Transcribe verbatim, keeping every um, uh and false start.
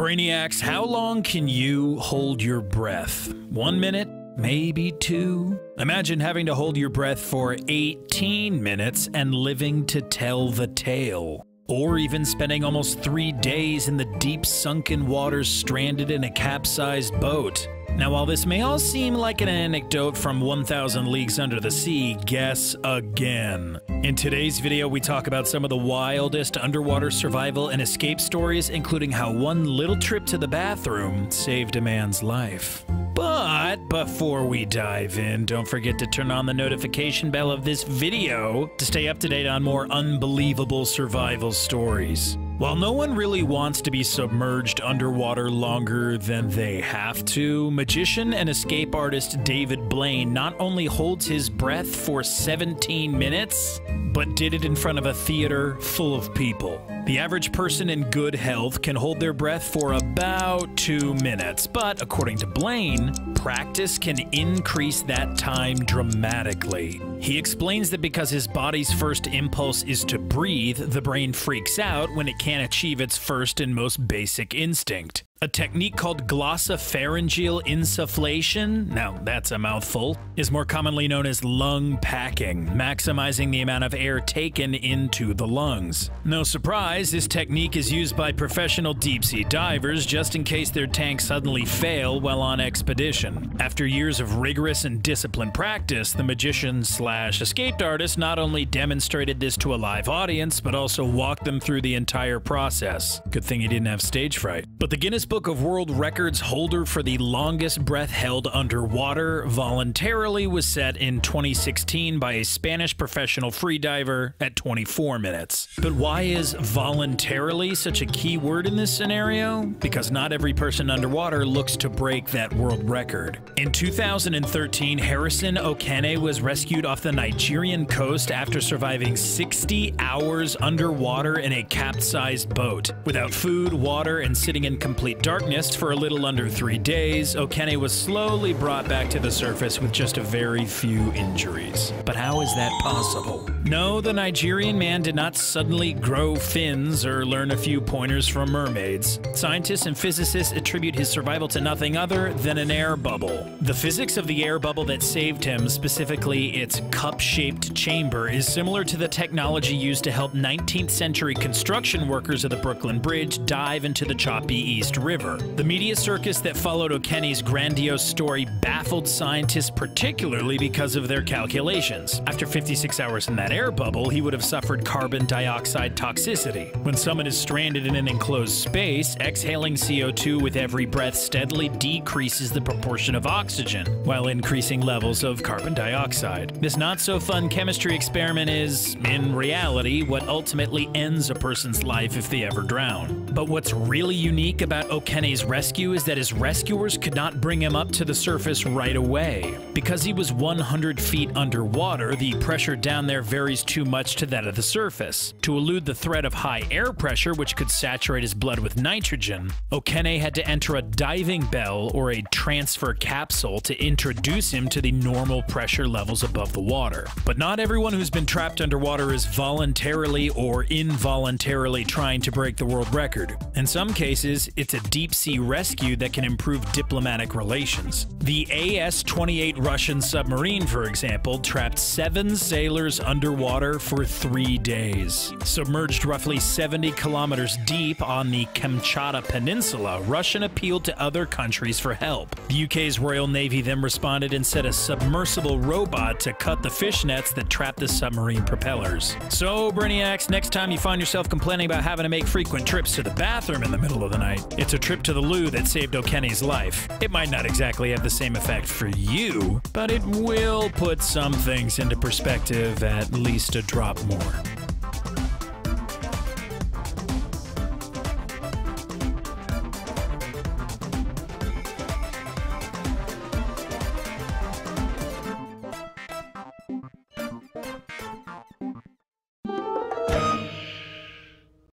Brainiacs, how long can you hold your breath? One minute? Maybe two? Imagine having to hold your breath for eighteen minutes and living to tell the tale. Or even spending almost three days in the deep sunken waters stranded in a capsized boat. Now, while this may all seem like an anecdote from one thousand leagues Under the Sea, guess again. In today's video, we talk about some of the wildest underwater survival and escape stories, including how one little trip to the bathroom saved a man's life. But before we dive in, don't forget to turn on the notification bell of this video to stay up to date on more unbelievable survival stories. While no one really wants to be submerged underwater longer than they have to, magician and escape artist David Blaine not only holds his breath for seventeen minutes, but did it in front of a theater full of people. The average person in good health can hold their breath for about two minutes, but according to Blaine, practice can increase that time dramatically. He explains that because his body's first impulse is to breathe, the brain freaks out when it can't Can achieve its first and most basic instinct. A technique called glossopharyngeal insufflation, now that's a mouthful, is more commonly known as lung packing, maximizing the amount of air taken into the lungs. No surprise, this technique is used by professional deep-sea divers just in case their tanks suddenly fail while on expedition. After years of rigorous and disciplined practice, the magician slash escaped artist not only demonstrated this to a live audience, but also walked them through the entire process. Good thing he didn't have stage fright. But the Guinness Book of World Records holder for the longest breath held underwater voluntarily was set in twenty sixteen by a Spanish professional freediver at twenty-four minutes. But why is voluntarily such a key word in this scenario? Because not every person underwater looks to break that world record. In two thousand thirteen, Harrison Okene was rescued off the Nigerian coast after surviving sixty hours underwater in a capsized boat. Without food, water, and sitting in complete darkness for a little under three days, Okene was slowly brought back to the surface with just a very few injuries. But how is that possible? No, the Nigerian man did not suddenly grow fins or learn a few pointers from mermaids. Scientists and physicists attribute his survival to nothing other than an air bubble. The physics of the air bubble that saved him, specifically its cup-shaped chamber, is similar to the technology used to help nineteenth century construction workers of the Brooklyn Bridge dive into the choppy East River. The media circus that followed Okene's grandiose story baffled scientists, particularly because of their calculations. After fifty-six hours in that air bubble, he would have suffered carbon dioxide toxicity. When someone is stranded in an enclosed space, exhaling C O two with every breath steadily decreases the proportion of oxygen while increasing levels of carbon dioxide. This not-so-fun chemistry experiment is, in reality, what ultimately ends a person's life if they ever drown. But what's really unique about Okene's rescue is that his rescuers could not bring him up to the surface right away. Because he was one hundred feet underwater, the pressure down there varies too much to that of the surface. To elude the threat of high air pressure, which could saturate his blood with nitrogen, Okene had to enter a diving bell or a transfer capsule to introduce him to the normal pressure levels above the water. But not everyone who's been trapped underwater is voluntarily or involuntarily trying to break the world record. In some cases, it's a deep-sea rescue that can improve diplomatic relations. The A S twenty-eight Russian submarine, for example, trapped seven sailors underwater for three days. Submerged roughly seventy kilometers deep on the Kamchatka Peninsula, Russian appealed to other countries for help. The U K's Royal Navy then responded and sent a submersible robot to cut the fishnets that trapped the submarine propellers. So, Brainiacs, next time you find yourself complaining about having to make frequent trips to the bathroom in the middle of the night, it's a trip to the loo that saved Okene's life. It might not exactly have the same effect for you, but it will put some things into perspective, at least a drop more.